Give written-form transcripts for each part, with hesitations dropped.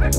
Let's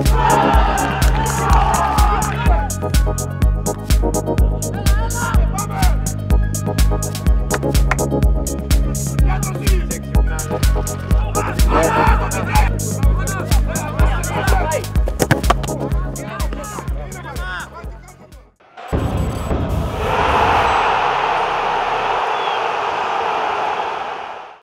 go!